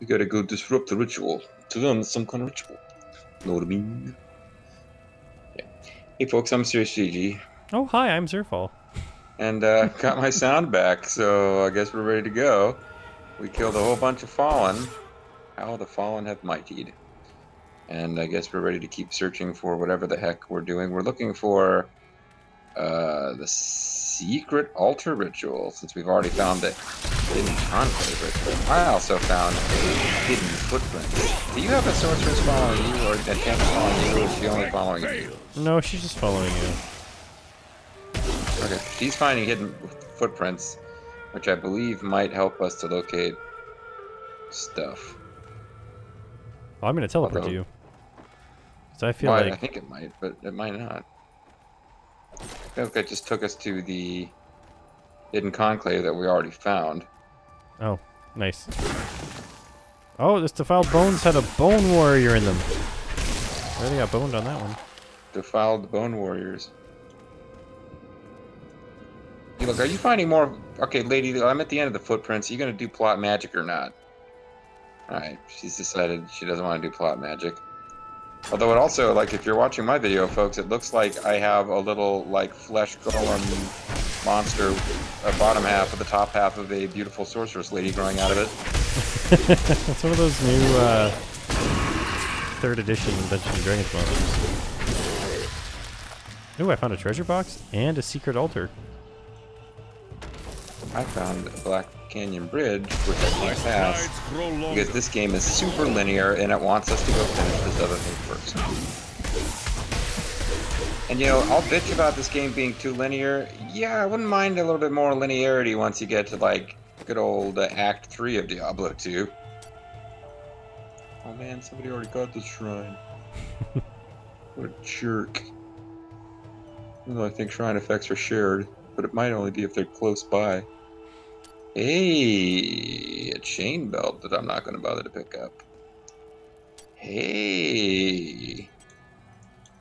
We gotta go disrupt the ritual. To them, it's some kind of ritual. Know what I mean? Yeah. Hey folks, I'm SirisGG. Oh, hi, I'm Zerfall. And got my sound back, so I guess we're ready to go. We killed a whole bunch of Fallen. How the Fallen have mightied. And I guess we're ready to keep searching for whatever the heck we're doing. We're looking for the secret altar ritual, since we've already found the hidden conclave ritual. I also found a hidden footprint. Do you have a sorceress following you, or a camp following you, or is she only following you? No, she's just following you. Okay, she's finding hidden footprints, which I believe might help us to locate stuff. Well, I'm going to teleport to you. So I feel like... I think it might, but it might not. I think that just took us to the hidden conclave that we already found. Oh, nice. Oh, this Defiled Bones had a Bone Warrior in them. I already got boned on that one. Defiled Bone Warriors. Hey, look, are you finding more... Okay, lady, I'm at the end of the footprints. Are you going to do plot magic or not? Alright, she's decided she doesn't want to do plot magic. Although it also, like, if you're watching my video, folks, it looks like I have a little, like, flesh golem monster, a bottom half of the top half of a beautiful sorceress lady growing out of it. It's one of those new, 3rd edition Dungeons and Dragons monsters. Ooh, I found a treasure box and a secret altar. I found a Black Canyon Bridge, which I can't pass, because this game is super linear and it wants us to go finish this other thing first. And you know, I'll bitch about this game being too linear. Yeah, I wouldn't mind a little bit more linearity once you get to, like, good old Act 3 of Diablo 2. Oh man, somebody already got this shrine. What a jerk. Even though I think shrine effects are shared, but it might only be if they're close by. Hey, a chain belt that I'm not going to bother to pick up. Hey,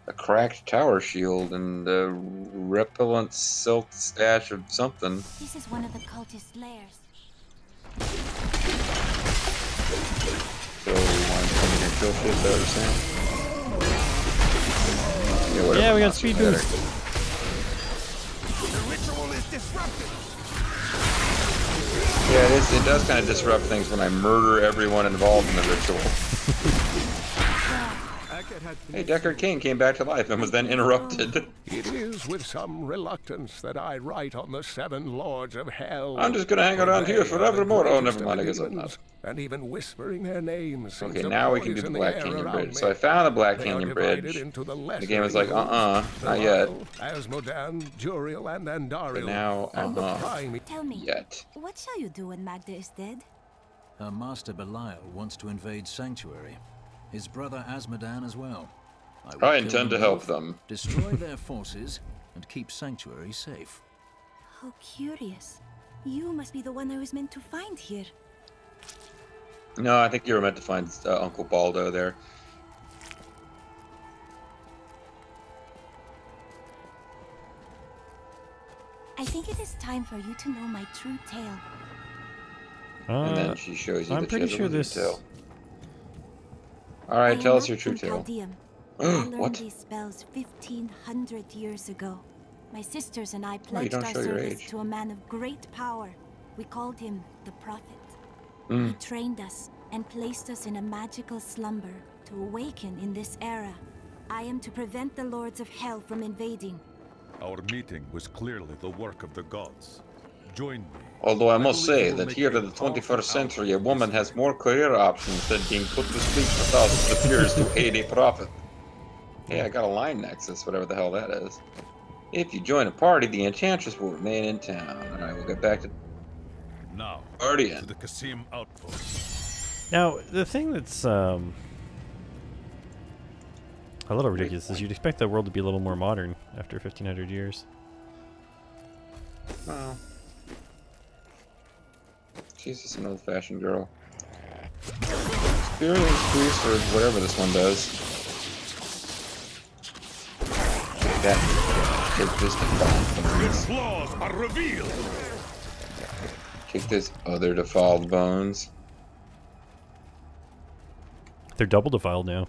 a cracked tower shield and a repellent silk stash of something. This is one of the cultist lairs. So we want to come in and kill shit, though, Sam? Yeah, we got speed boost. The ritual is disrupted. Yeah, it does kind of disrupt things when I murder everyone involved in the ritual. Hey, Deckard Cain came back to life and was then interrupted. It is with some reluctance that I write on the 7 lords of hell. I'm just going to hang around here forevermore. Oh, never mind, I guess I'm not. And even whispering their names. Okay, now we can do the Black Canyon Bridge. So I found the Black Canyon Bridge. The game is like, not yet. Azmodan, Duriel, and Andariel. But now, Tell me, what shall you do when Maghda is dead? Her master Belial wants to invade Sanctuary. His brother Azmodan as well. I intend to help them. Destroy their forces and keep Sanctuary safe. How curious. You must be the one I was meant to find here. No, I think you were meant to find Uncle Baldo there. I think it is time for you to know my true tale. And then she shows you the tale. All right, tell us your true tale. I learned these spells 1,500 years ago. My sisters and I pledged our service to a man of great power. We called him the Prophet. He trained us and placed us in a magical slumber to awaken in this era. I am to prevent the Lords of Hell from invading. Our meeting was clearly the work of the gods. Join me. Although I must say that here in the 21st century, a woman has more career options than being put to sleep for thousands of years to aid a prophet. Hey, I got a line nexus, whatever the hell that is. If you join a party, the enchantress will remain in town. All right, we'll get back to... Now, to the Kasim outpost. Now, the thing that's a little ridiculous is you'd expect the world to be a little more modern after 1,500 years. Well... She's just an old-fashioned girl. Experience boost or whatever this one does. Take that. Take this. Its flaws are revealed. Take this other defiled bones. They're double defiled now.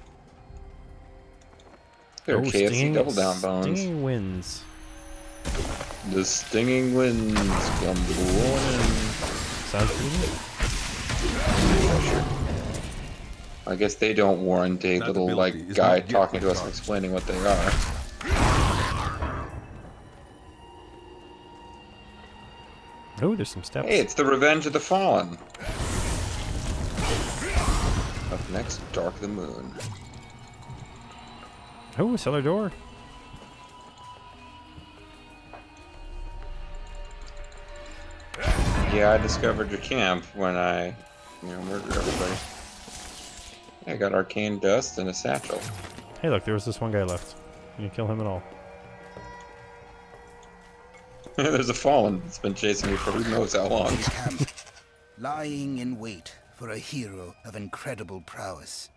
They're KFC double down bones. Stinging winds. The stinging winds come blowing. Sounds pretty good. I guess they don't warrant a little like guy talking to us and explaining what they are. Oh, there's some steps. Hey, it's the Revenge of the Fallen. Up next, Dark the Moon. Oh, cellar door. Yeah, I discovered your camp when I, murdered everybody. I got arcane dust and a satchel. Hey, look, there was this one guy left. You can kill him at all. There's a Fallen that's been chasing me for who knows how long. Lying in wait for a hero of incredible prowess.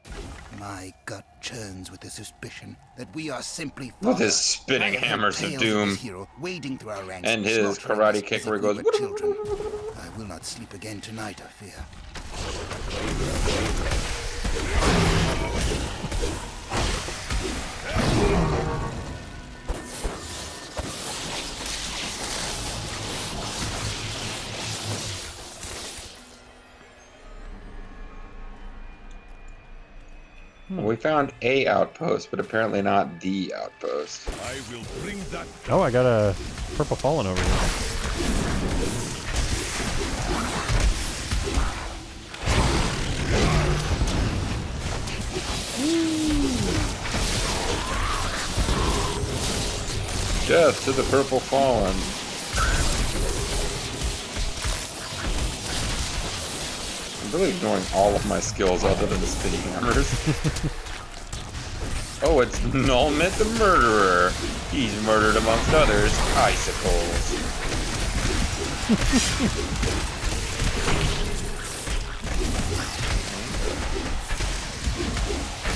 My gut churns with the suspicion that we are simply with his spinning hammers of doom hero wading through our ranks and his karate kick where he goes. Children. I will not sleep again tonight, I fear. Well, we found a outpost, but apparently not the outpost. I will bring that. Oh, I got a purple Fallen over here. Death to the purple Fallen. I'm really ignoring all of my skills other than the spinning hammers. Oh, it's Nulmet the Murderer. He's murdered amongst others icicles.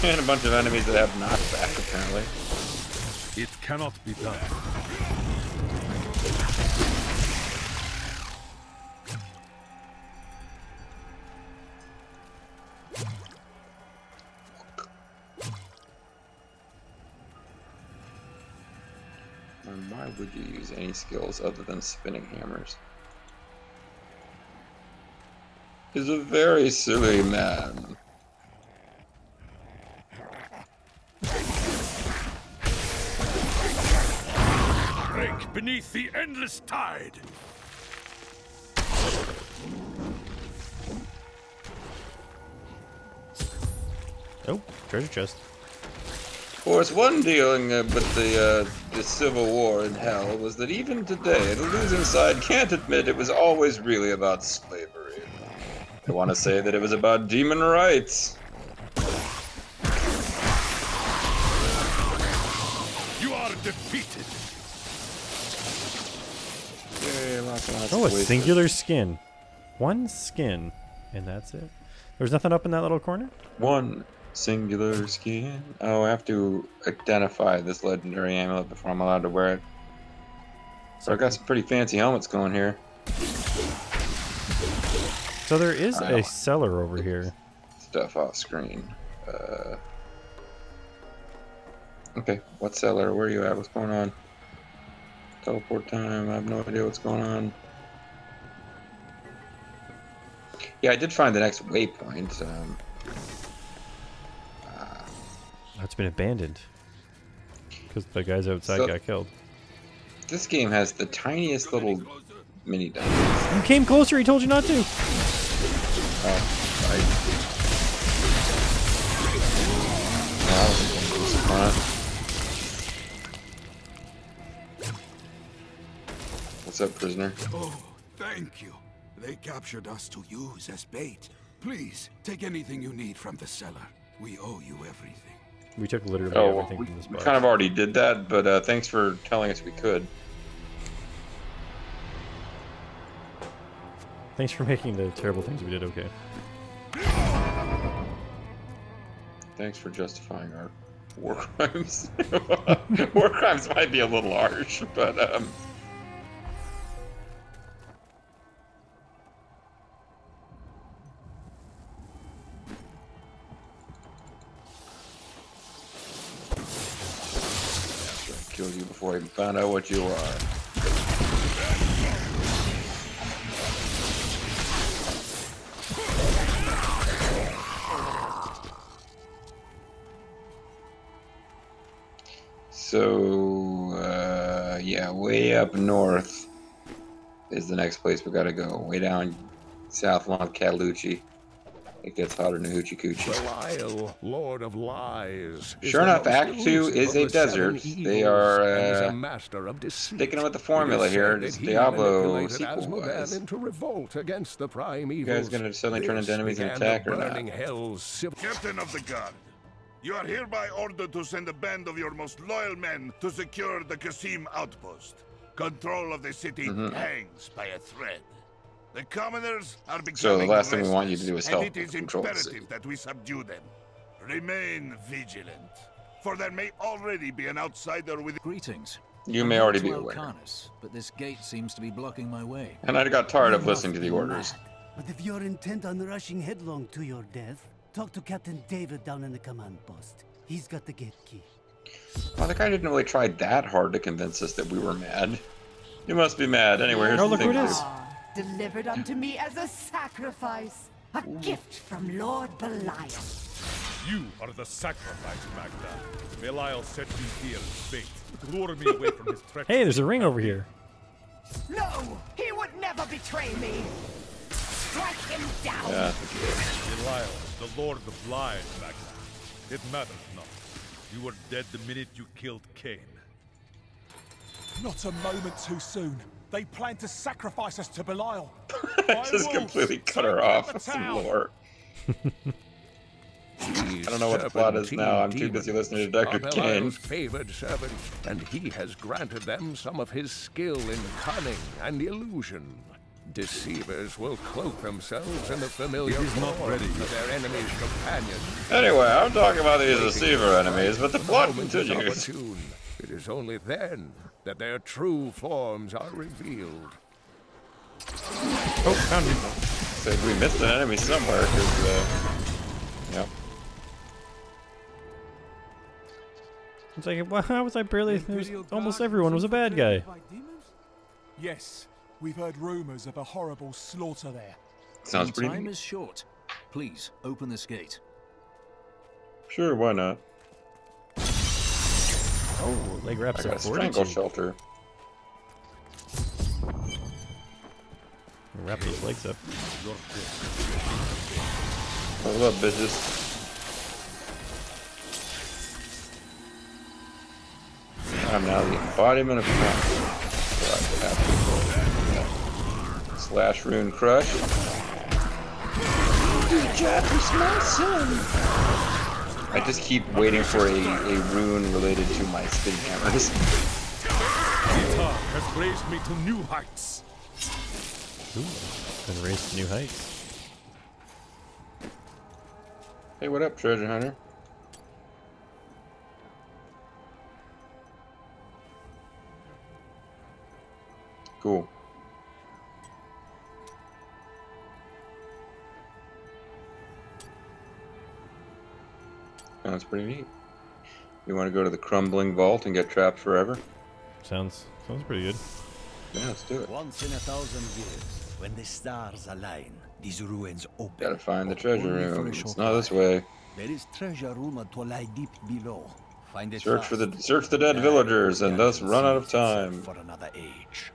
And a bunch of enemies that have knockback, apparently. It cannot be done. And why would you use any skills other than spinning hammers? He's a very silly man. Beneath the endless tide. Oh, treasure chest. Of course, one dealing with the civil war in hell was that even today, the losing side can't admit it was always really about slavery. They want to say that it was about demon rights. You are defeated. Oh, a singular skin. One skin, and that's it. There's nothing up in that little corner? One singular skin. Oh, I have to identify this legendary amulet before I'm allowed to wear it. So I got some pretty fancy helmets going here. So there is a cellar over here. Stuff off screen. Okay, what cellar? Where are you at? What's going on? Teleport time. I have no idea what's going on. Yeah, I did find the next waypoint. It's been abandoned because the guys outside got killed. This game has the tiniest little mini dungeons. You came closer. He told you not to. Oh, sorry. What's up, prisoner? Oh, thank you. They captured us to use as bait. Please, take anything you need from the cellar. We owe you everything. We took literally everything from this box. We kind of already did that, but thanks for telling us we could. Thanks for making the terrible things we did okay. Thanks for justifying our war crimes. War crimes might be a little harsh, but... of you before I even found out what you are. So, yeah, way up north is the next place we gotta go. Way down south along Catalucci. It gets hotter than Hoochie Coochie. Belial, Lord of Lies. Sure enough, Act 2 is a desert. They are sticking with the formula here. It's Diablo sequel-wise. You guys going to suddenly turn into enemies and attack or not? Captain of the Guard, you are hereby ordered to send a band of your most loyal men to secure the Kasim outpost. Control of the city hangs by a thread. The commoners are becoming so the last thing we want you to do is help control the city. That we subdue them. Remain vigilant, for there may already be an outsider with greetings. You may already be aware. Carnus, but this gate seems to be blocking my way. And I got tired of listening to the orders. But if you're intent on rushing headlong to your death, talk to Captain David down in the command post. He's got the gate key. Well, the guy didn't really try that hard to convince us that we were mad. You must be mad. Anyway, here's the thing. Delivered unto me as a sacrifice, a gift from Lord Belial. You are the sacrifice, Maghda. Belial set you here in fate to lure me away from his threat. Hey, there's a ring over here. No, he would never betray me. Strike him down. Yeah. Belial, the Lord of Lies, Maghda. It matters not. You were dead the minute you killed Cain. Not a moment too soon. They plan to sacrifice us to Belial. I just completely cut her off with some lore. I don't know what the plot is now. I'm too busy listening to Deckard Cain. Favored servant, and he has granted them some of his skill in cunning and illusion. Deceivers will cloak themselves in the familiar form of their enemies' companions. Anyway, I'm talking about these deceiver enemies, but the plot continues. It is only then that their true forms are revealed. Oh, found him. Said we missed an enemy somewhere, because, yep. It's like, why was I barely... almost everyone was a bad guy. Yes, we've heard rumors of a horrible slaughter there. Sounds pretty... Time is short. Please, open this gate. Sure, why not? Oh, leg wraps up. Strangle shelter. Wrap those legs up. What's up, bitches? I'm now the embodiment of crime. Slash rune crush. Good job, it's my son. I just keep waiting for a rune related to my spin cameras. Guitar has raised me to new heights. Ooh, been raised to new heights. Hey, what up, treasure hunter? Cool. Sounds pretty neat. You want to go to the crumbling vault and get trapped forever? Sounds pretty good. Yeah, let's do it. Once in 1,000 years, when the stars align, these ruins open. Gotta find the treasure room. It's not this way. There is treasure rumored to lie deep below. Find it. Search the dead villagers and thus run out of time. For another age.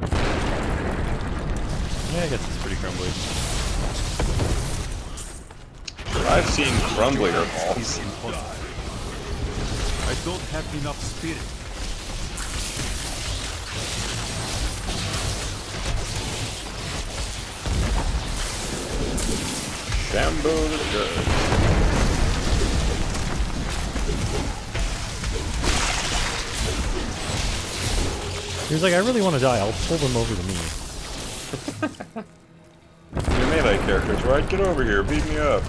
Yeah, I guess it's pretty crumbly. I've seen crumblier balls. I don't have enough spirit. Shambo the judge. He was like, I really want to die. I'll pull them over to me. Your melee characters, right? Get over here. Beat me up.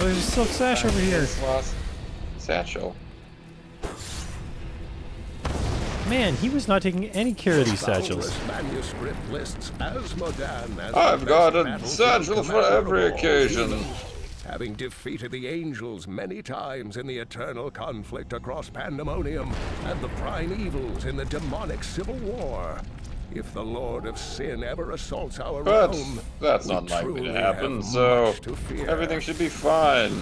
Oh, there's a silk sash over here. Satchel. Man, he was not taking any care of these satchels. Oh, I've got a satchel for every occasion. having defeated the Angels many times in the eternal conflict across Pandemonium and the Primevals in the demonic civil war. If the Lord of Sin ever assaults our realm, that's unlikely to happen, so everything should be fine.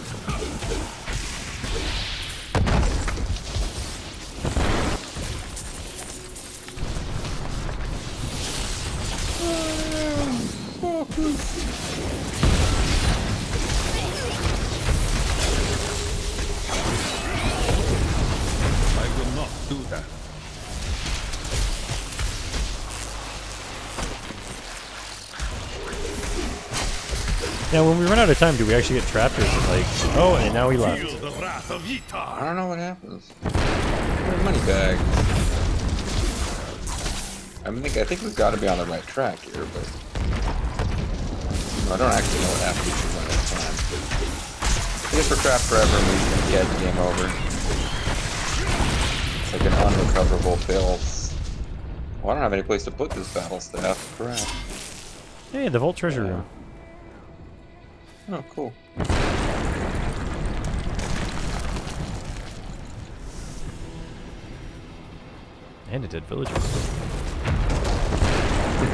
Now, when we run out of time, do we actually get trapped, or is it like, oh, and now he left? I don't know what happens. Money bag. I think we've got to be on the right track here, but I don't actually know what happens if we run out of time. I guess we're trapped forever, and we get the game over. It's like an unrecoverable bill. Well, I don't have any place to put this battle staff. Crap. Hey, the Vault Treasure Room. Oh, cool. And it did villagers.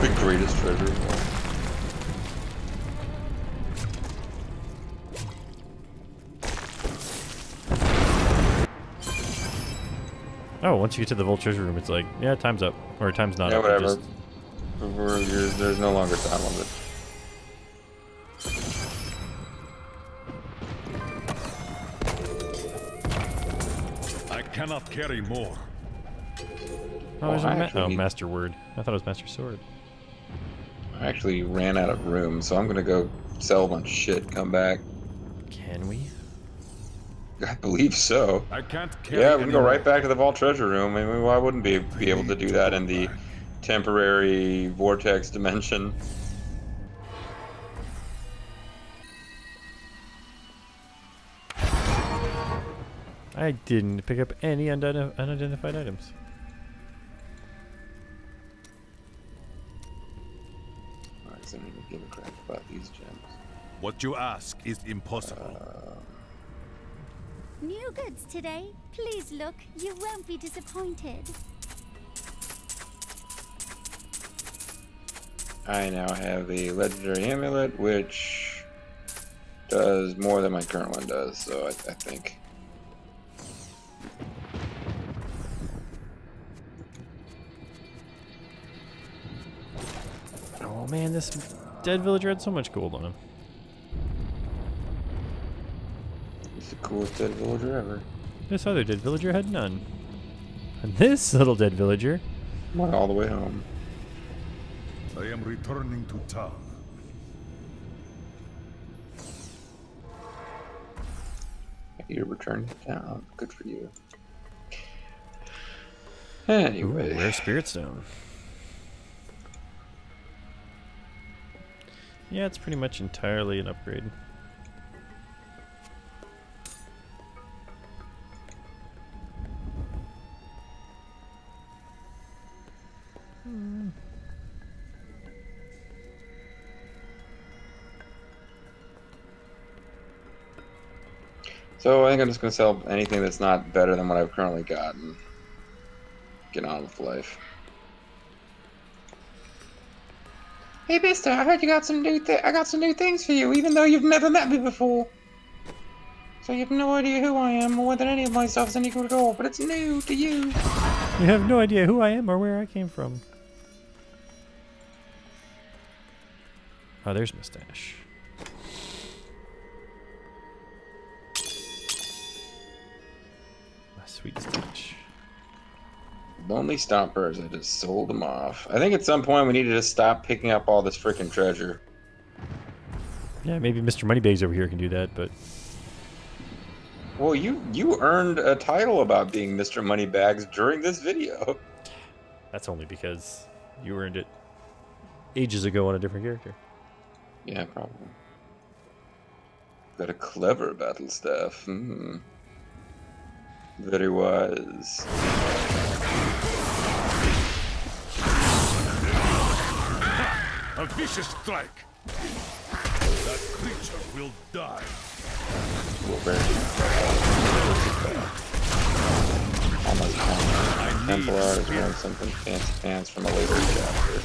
The greatest treasure of all. Oh, once you get to the Vault Treasure Room, it's like, yeah, time's up. Or time's not up. Yeah, whatever. Just... There's no longer time on it. Cannot carry more. Oh, there's Master Word. I thought it was Master Sword. I actually ran out of room, so I'm gonna go sell a bunch of shit, come back. Can we? I believe so. I can't carry we can go right back to the Vault Treasure Room. I mean, why wouldn't we be able to do that in the temporary vortex dimension? I didn't pick up any unidentified items. All right, so I don't even give a crap about these gems. What you ask is impossible. New goods today. Please look. You won't be disappointed. I now have the legendary amulet, which does more than my current one does, so I think. Oh man, this dead villager had so much gold on him. He's the coolest dead villager ever. This other dead villager had none. And this little dead villager went all the way home. I am returning to town. You're returning to town. Good for you. Anyway. Ooh, rare Spirit Stone. Yeah, it's pretty much entirely an upgrade. So I think I'm just going to sell anything that's not better than what I've currently gotten. Get on with life. Hey, mister, I heard you got some new things for you, even though you've never met me before. So you have no idea who I am or whether any of my stuff's any good at all, but it's new to you. You have no idea who I am or where I came from. Oh, there's Mustache. My sweet Mustache. Lonely Stompers, I just sold them off. I think at some point we need to just stop picking up all this freaking treasure. Yeah, maybe Mr. Moneybags over here can do that, but... Well, you earned a title about being Mr. Moneybags during this video. That's only because you earned it ages ago on a different character. Yeah, probably. Got a clever battle staff. Mm-hmm. Very wise. A vicious strike! That creature will die! Almost Templar is wearing something fancy pants from a later chapter.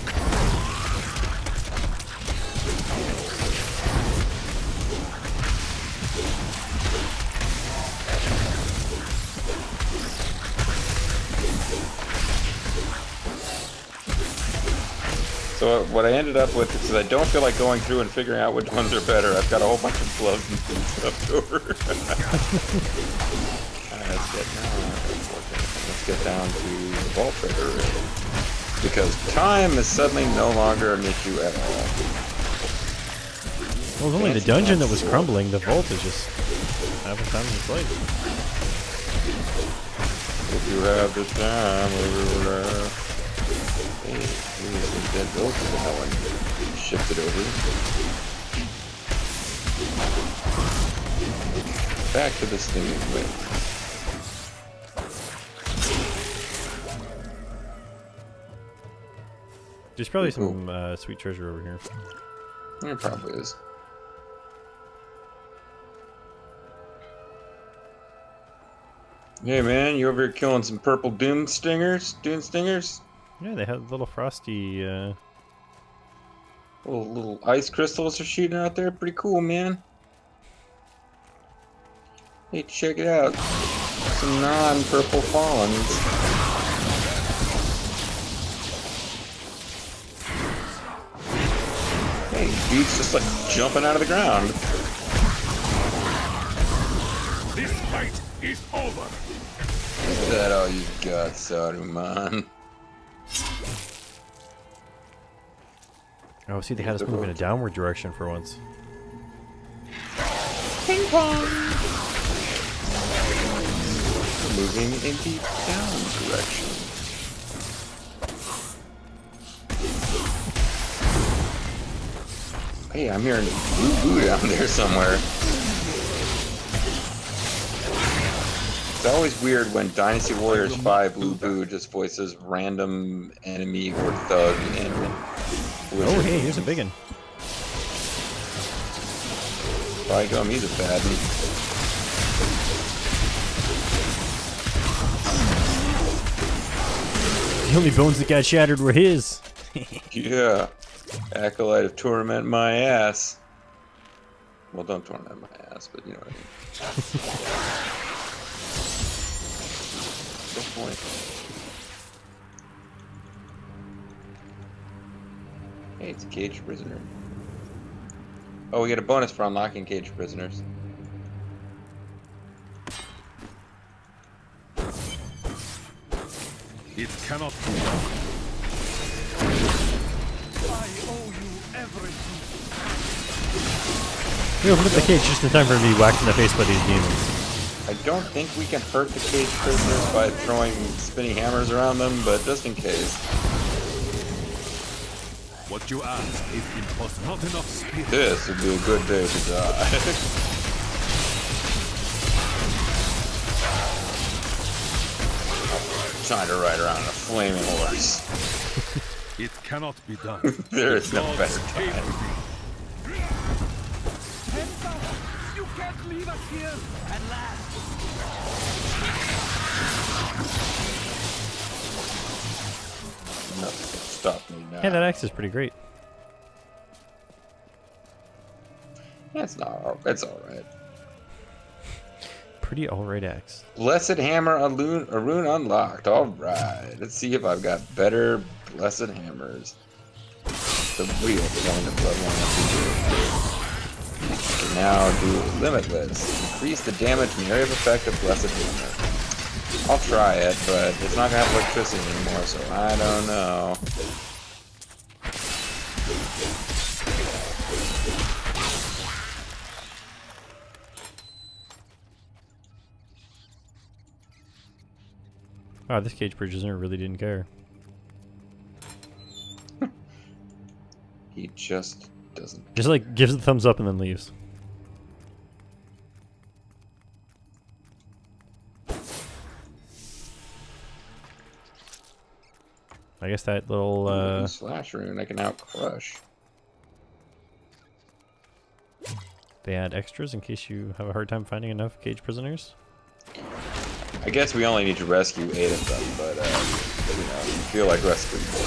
So what I ended up with is I don't feel like going through and figuring out which ones are better. I've got a whole bunch of gloves and things left over. Let's get down to the Vault Breaker, really. Because time is suddenly no longer an issue at all. Well, it was only the dungeon that was crumbling. The Vault is just having time in place. If you have the time, hey, here's the dead build for the hell and shift it over. Back to this thing with. There's probably some sweet treasure over here. There probably is. Hey man, you over here killing some purple doom stingers? Yeah, they have little frosty little ice crystals are shooting out there. Pretty cool, man. Hey, check it out. Some non-purple fawns. Dude's just like jumping out of the ground. This fight is over. Is that all you got, Saruman? Oh, see, they had us move in a downward direction for once. Ping pong. Moving in the down direction. Hey, I'm hearing boo-boo down there somewhere. It's always weird when Dynasty Warriors 5 boo-boo just voices random enemy or thug. And oh, hey, here's a big one. Bygum, he's a bad one. The only bones that got shattered were his. Yeah. Acolyte of Torment my ass. Well, don't torment my ass, but you know what I mean. Good point. Hey, it's a caged prisoner. Oh, we get a bonus for unlocking caged prisoners. It cannot be done. We opened up the cage just in time for me to be whacked in the face by these demons. I don't think we can hurt the cage prisoners by throwing spinning hammers around them, but just in case. What you ask is impossible. Not enough speed. This would be a good day to die. Trying to ride around on a flaming horse. It cannot be done. There is no better time. You can't leave us here at last. Nothing can stop me now. Hey, that axe is pretty great. That's alright. Pretty alright axe. Blessed Hammer, a rune unlocked. Alright. Let's see if I've got better. Blessed hammers. The wheel going to bloodline. We can now do limitless. Increase the damage and area of effect of blessed hammer. I'll try it, but it's not gonna have electricity anymore, so I don't know. Wow, this cage prisoner really didn't care. He just doesn't. Just like gives the thumbs up and then leaves. I guess that little slash rune I can now crush. They add extras in case you have a hard time finding enough cage prisoners. I guess we only need to rescue 8 of them, but you know, you feel like rescuing more.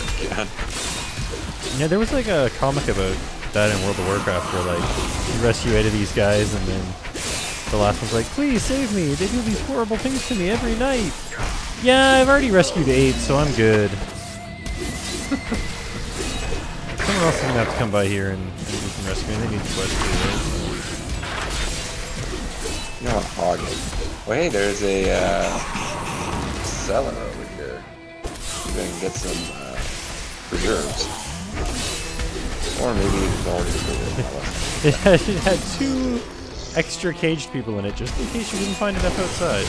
Yeah, there was like a comic about that in World of Warcraft where like you rescue 8 of these guys and then the last one's like, please save me, they do these horrible things to me every night. Yeah, I've already rescued 8, so I'm good. Someone else is gonna have to come by here and we can rescue me. They need to rescue 8. No, hog it. Well, hey, there's a cellar over here. You can get some preserves. Or maybe even more. It had 2 extra caged people in it just in case you didn't find enough outside.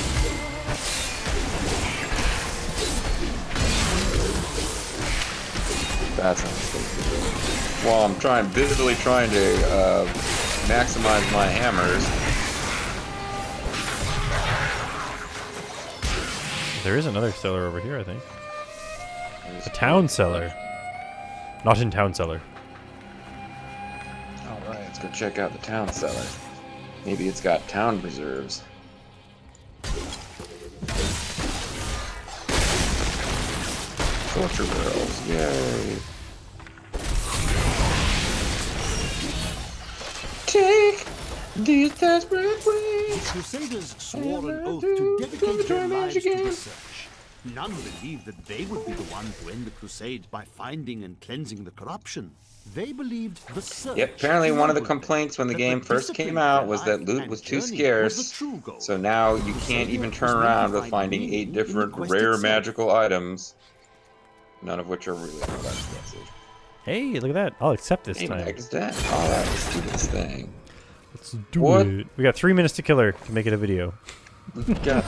That sounds good. Well, I'm busily trying to maximize my hammers. There is another cellar over here, I think. There's a town cellar. Not in town cellar. Alright, let's go check out the town cellar. Maybe it's got town preserves. Torture barrels, yay. Take these desperate ways. Crusaders swore an oath to dedicate their lives to the search. None believed that they would be the ones to end the crusade by finding and cleansing the corruption. They believed the search. Yep, apparently one of the complaints when the game first came out was that loot was too scarce, so now you can't even turn around with finding 8 different rare magical items, none of which are really that expensive. Hey, look at that. I'll accept this time. Alright, let's do this thing. Let's do it. We got 3 minutes to kill her to make it a video. We got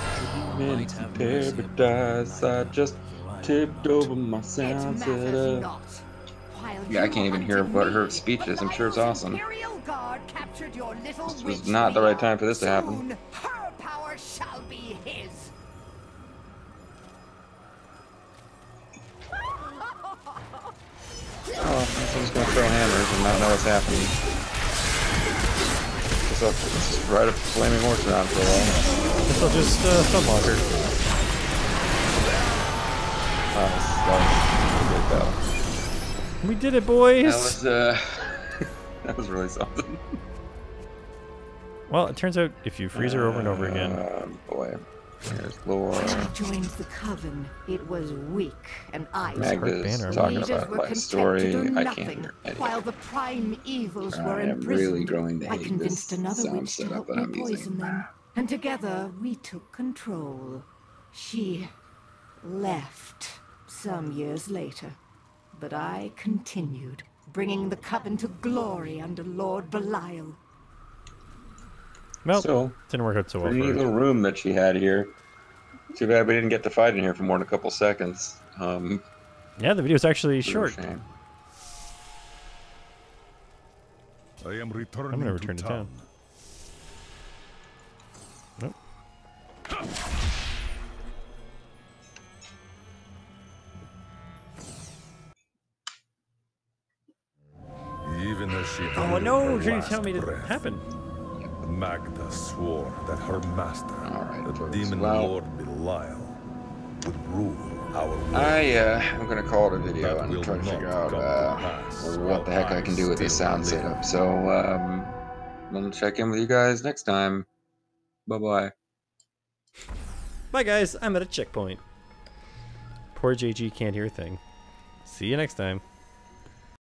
3 minutes in paradise. I just tipped over my sound setup. Yeah, I can't even hear what her speech is. I'm sure it's awesome. This was not the right time for this to happen. Her power shall be his. Oh, I'm just gonna throw hammers and not know what's happening. This is right up flaming horse around for a while. Guess I'll just stunlock her. That was a good battle. We did it, boys! That was really something. Well, it turns out if you freeze her over and over again. Boy. There's Laura. When I joined the Coven, it was weak, and I was talking about my story. I can't hear anything. While the prime evils were imprisoned, really I convinced another witch to help me poison them, and together we took control. She left some years later, but I continued, bringing the Coven to glory under Lord Belial. Well, so, didn't work out so well. The little room that she had here. Too bad we didn't get to fight in here for more than a couple seconds. Yeah, the video's actually short. I'm gonna return to town. Nope. Even as she didn't tell me to happen. Maghda swore that her master, the demon lord Belial, would rule our world. I'm gonna call it a video and try to figure out what the heck I can do with this sound setup. So I'm gonna check in with you guys next time. Bye-bye. Bye guys, I'm at a checkpoint. Poor JG can't hear a thing. See you next time.